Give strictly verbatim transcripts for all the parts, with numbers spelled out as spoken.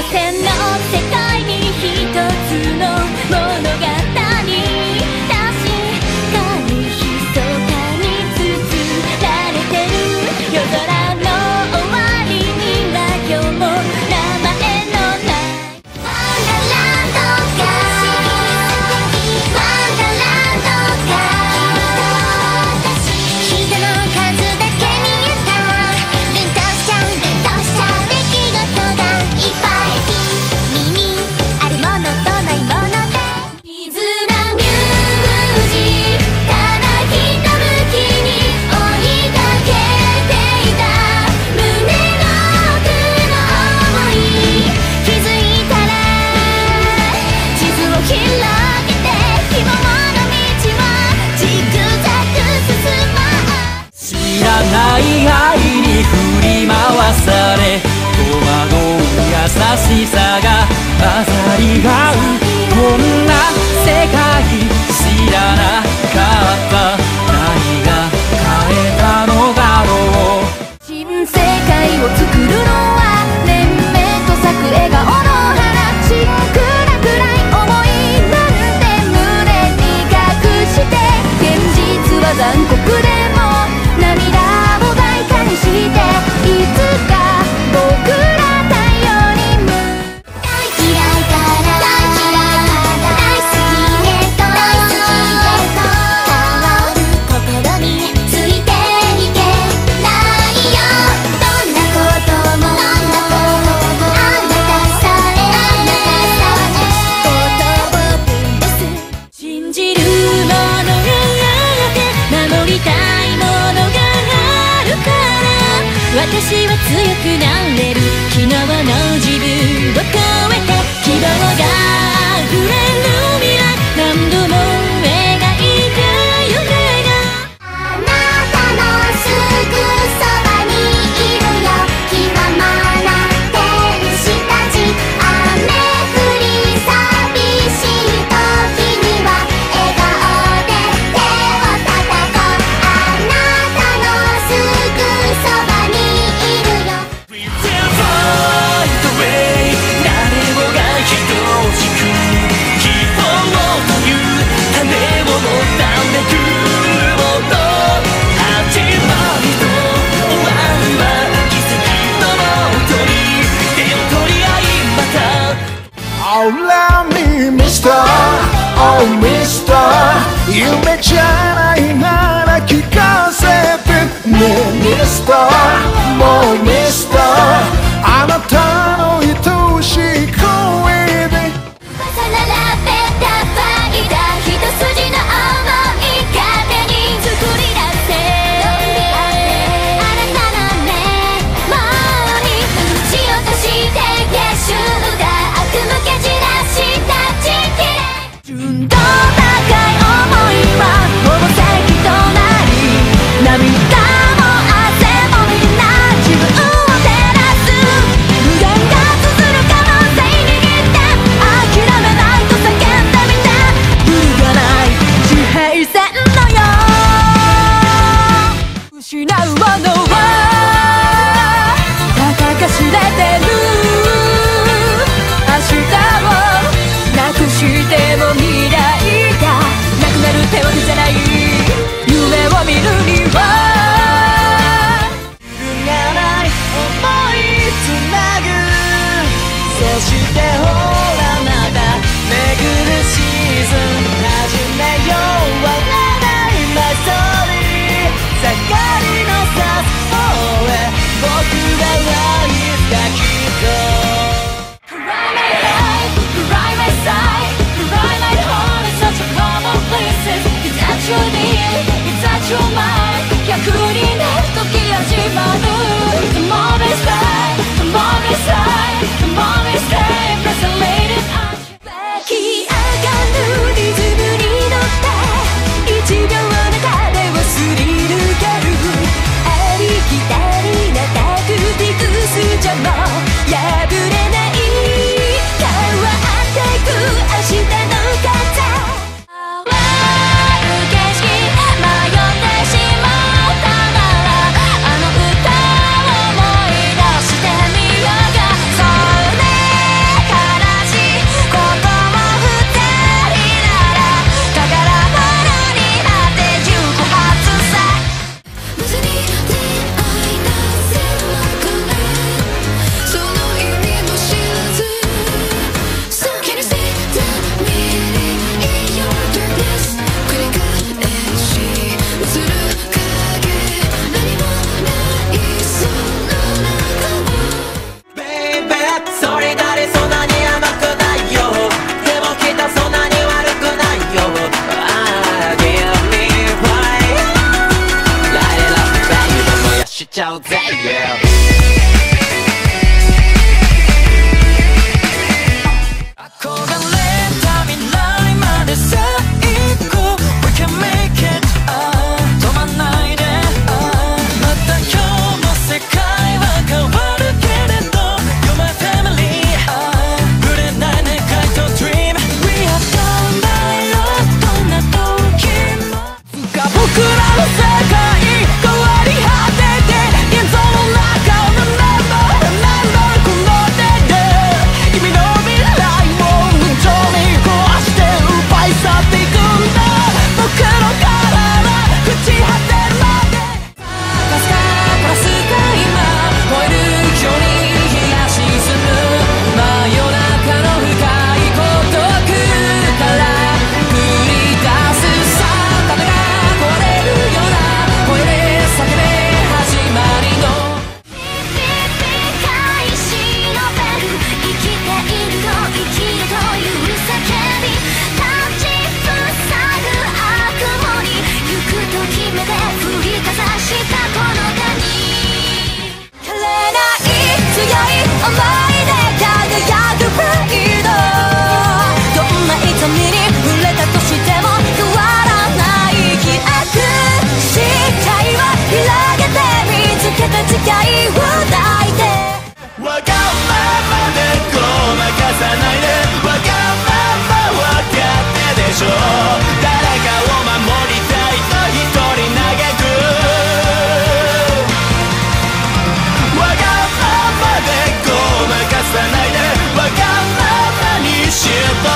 の世界にひとつの物語、確かに密かに綴られてる夜空の終わりには今日も名前のないワンダーランドがワンダーランドが人の数だけ見えた連動しちゃう連動しちゃう出来事がいっぱい優しさが混ざり合う、こんな世界知らなかった。何が変えたのだろう。新世界を作るのは連綿と咲く笑顔の花、ちっくらくらい思いなんて胸に隠して、現実は残酷でも涙を媒介して、いつか僕ら私は強くなれる、昨日の自分を超えて希望があふれる未来、何度も描いた夢があなたのすぐそばにいるよ、気ままな天使たち、雨降り寂しい時には笑顔で手を叩こう、あなたのすぐそばにいるよ、Oh, love me, mister. Oh, mister. 夢じゃないなら聞かせてね、mister. もう mister. あなたの愛しい声で。重ならべたファイター、一筋の想い糧に作り出せ。あなたの目もに打ち落として結集だ。失うものはたかが知れてる、明日をなくしても未来がなくなるってわけじゃない、夢を見るには揺るがない想いつなぐ、そしてほらまた巡るシーズン、始めよう笑いましょう、光の差す方へ僕らはいつかきっと Cry my life, cry my side, cry my heart is such a common place, it's not your need, it's not your mind, 逆になる時始まる The moment is right, the moment is right, the moment is right, resonated on you 湧き上がる虹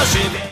しみ